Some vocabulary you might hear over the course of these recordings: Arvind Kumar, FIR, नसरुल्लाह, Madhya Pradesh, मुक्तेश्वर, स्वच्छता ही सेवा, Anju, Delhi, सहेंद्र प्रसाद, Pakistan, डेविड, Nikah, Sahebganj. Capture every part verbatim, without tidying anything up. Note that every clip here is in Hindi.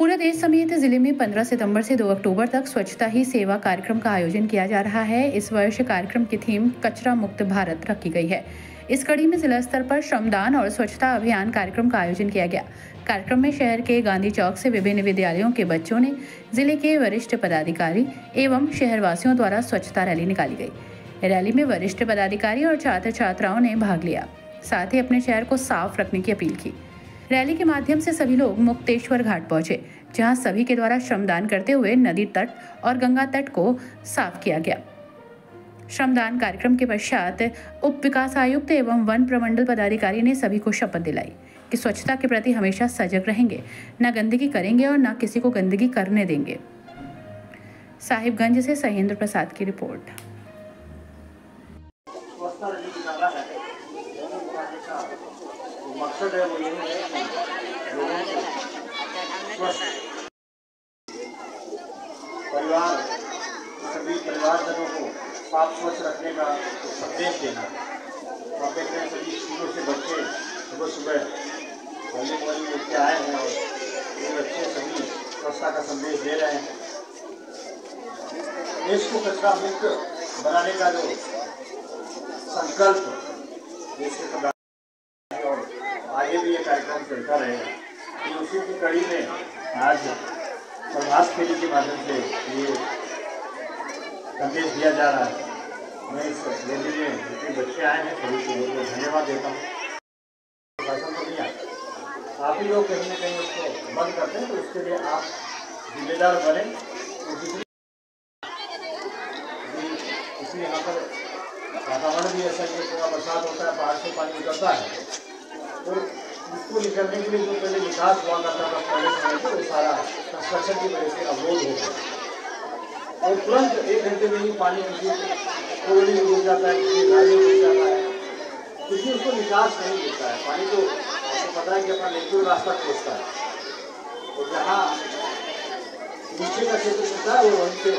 पूरा देश समेत जिले में पंद्रह सितंबर से दो अक्टूबर तक स्वच्छता ही सेवा कार्यक्रम का आयोजन किया जा रहा है। इस वर्ष कार्यक्रम की थीम कचरा मुक्त भारत रखी गई है। इस कड़ी में जिला स्तर पर श्रमदान और स्वच्छता अभियान कार्यक्रम का आयोजन किया गया। कार्यक्रम में शहर के गांधी चौक से विभिन्न विद्यालयों के बच्चों ने जिले के वरिष्ठ पदाधिकारी एवं शहरवासियों द्वारा स्वच्छता रैली निकाली गई। रैली में वरिष्ठ पदाधिकारी और छात्र छात्राओं ने भाग लिया, साथ ही अपने शहर को साफ रखने की अपील की। रैली के माध्यम से सभी लोग मुक्तेश्वर घाट पहुंचे, जहां सभी के द्वारा श्रमदान करते हुए नदी तट और गंगा तट को साफ किया गया। श्रमदान कार्यक्रम के पश्चात उप विकास आयुक्त एवं वन प्रमंडल पदाधिकारी ने सभी को शपथ दिलाई कि स्वच्छता के प्रति हमेशा सजग रहेंगे, न गंदगी करेंगे और न किसी को गंदगी करने देंगे। साहिबगंज से सहेंद्र प्रसाद की रिपोर्ट। मकसद है वो ये है परिवार सभी परिवारजनों को साफ स्वच्छ रखने का संदेश देना। आप देख रहे हैं सभी स्कूलों से बच्चे सुबह सुबह पहले मॉर्निंग उठ के आए हैं और ये बच्चे सभी स्वच्छता का संदेश दे रहे हैं। देश को कचरा मुक्त बनाने का जो संकल्प देश के आगे भी ये कार्यक्रम चलता रहेगा। उसी की कड़ी में आज प्रभास फेरी के माध्यम से ये संदेश दिया जा रहा है। मैं इस रैली में जितने बच्चे आए हैं सभी को बहुत बहुत धन्यवाद देता हूँ। शासन तो नहीं आता, आप ही लोग कहीं ना कहीं उसको बंद करते हैं, तो उसके लिए आप जिम्मेदार बने। इसी यहाँ पर वातावरण भी ऐसा कि थोड़ा बरसात होता है, पहाड़ से पानी निकलता है और उसको निकलने के लिए जो पहले विकास हुआ करता था पहले समय पर वो सारा कंस्ट्रक्शन की वजह से अवरोध हो गया और तुरंत एक घंटे में ही पानी किसी कोयले में रुक जाता है, किसी नाले में रुक जाता है, क्योंकि उसको निकास नहीं मिलता है। पानी तो आपको पता है कि अपना नेचुरल रास्ता खोजता है और जहाँ नीचे का क्षेत्र होता है वो वहीं से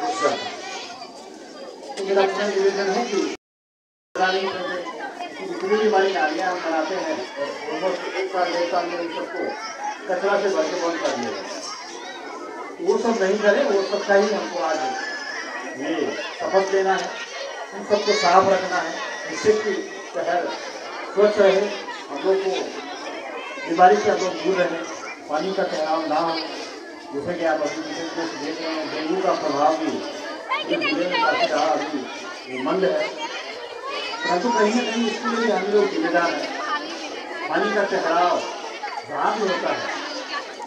घुस जाता है। तो मेरा अपना निवेदन है कि जितनी भी हमारी नालियाँ हम बनाते हैं ऑलमोस्ट एक साल डेढ़ साल में उन सबको कचरा से भर के बंद कर दिया है। वो सब नहीं करें, वो सब का ही हमको आज ये शपथ लेना है। उन सबको साफ रखना है जिससे कि शहर स्वच्छ रहे, हम लोग को बीमारी से हम लोग दूर रहें, पानी का फैलाव ना हो। जैसे कि आप अपनी देख रहे हैं डेंगू का प्रभाव भी जिले में काफ़ी रहा, अभी मंद है, परंतु कहीं ना कहीं इसके लिए हम लोग जिम्मेदार हैं। पानी का टकराव जहाँ भी होता है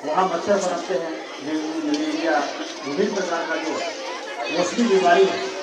वहाँ मच्छर पनपते हैं, डेंगू मलेरिया विभिन्न प्रकार का जो मौसमी बीमारी है